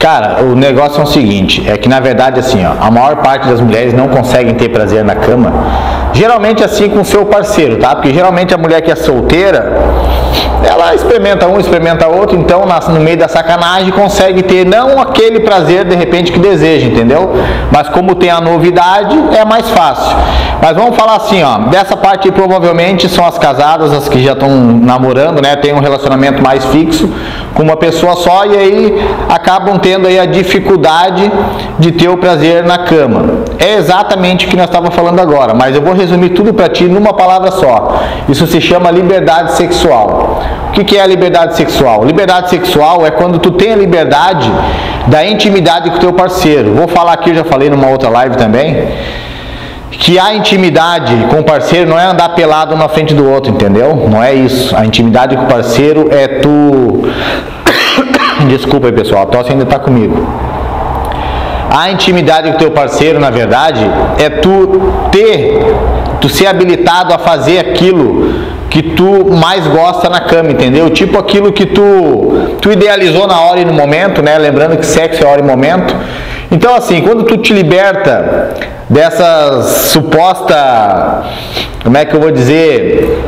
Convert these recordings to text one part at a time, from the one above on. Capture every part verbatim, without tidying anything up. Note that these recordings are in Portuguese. Cara, o negócio é o seguinte, é que na verdade assim, ó, a maior parte das mulheres não conseguem ter prazer na cama, geralmente assim com o seu parceiro, tá? Porque geralmente a mulher que é solteira, ela experimenta um, experimenta outro, então no meio da sacanagem consegue ter não aquele prazer de repente que deseja, entendeu? Mas como tem a novidade, é mais fácil. Mas vamos falar assim, ó, dessa parte provavelmente são as casadas, as que já estão namorando, né? Tem um relacionamento mais fixo com uma pessoa só e aí acabam tendo tendo aí a dificuldade de ter o prazer na cama. É exatamente o que nós estávamos falando agora, mas eu vou resumir tudo para ti numa palavra só. Isso se chama liberdade sexual. O que que é a liberdade sexual? Liberdade sexual é quando tu tem a liberdade da intimidade com o teu parceiro. Vou falar aqui, eu já falei numa outra live também, que a intimidade com o parceiro não é andar pelado na frente do outro, entendeu? Não é isso. A intimidade com o parceiro é tu... Desculpa aí, pessoal, a tosse ainda está comigo. A intimidade com teu parceiro, na verdade, é tu ter, tu ser habilitado a fazer aquilo que tu mais gosta na cama, entendeu? Tipo aquilo que tu, tu idealizou na hora e no momento, né? Lembrando que sexo é hora e momento. Então, assim, quando tu te liberta dessa suposta, como é que eu vou dizer...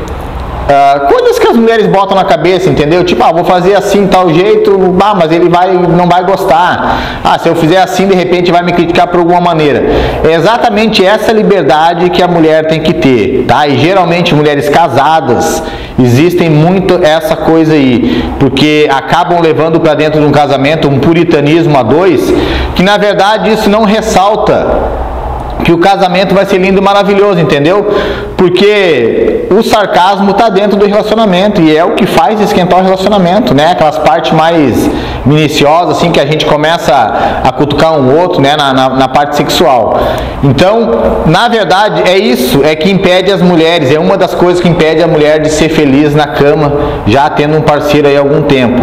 Uh, coisas que as mulheres botam na cabeça, entendeu? Tipo, ah, vou fazer assim, tal jeito, ah, mas ele vai, não vai gostar. Ah, se eu fizer assim, de repente vai me criticar por alguma maneira. É exatamente essa liberdade que a mulher tem que ter, tá? E geralmente mulheres casadas, existem muito essa coisa aí, porque acabam levando para dentro de um casamento um puritanismo a dois, que na verdade isso não ressalta que o casamento vai ser lindo e maravilhoso, entendeu? Porque o sarcasmo tá dentro do relacionamento e é o que faz esquentar o relacionamento, né? Aquelas partes mais minuciosas, assim, que a gente começa a cutucar um outro, né? Na, na, na parte sexual. Então, na verdade, é isso, é que impede as mulheres, é uma das coisas que impede a mulher de ser feliz na cama, já tendo um parceiro aí há algum tempo.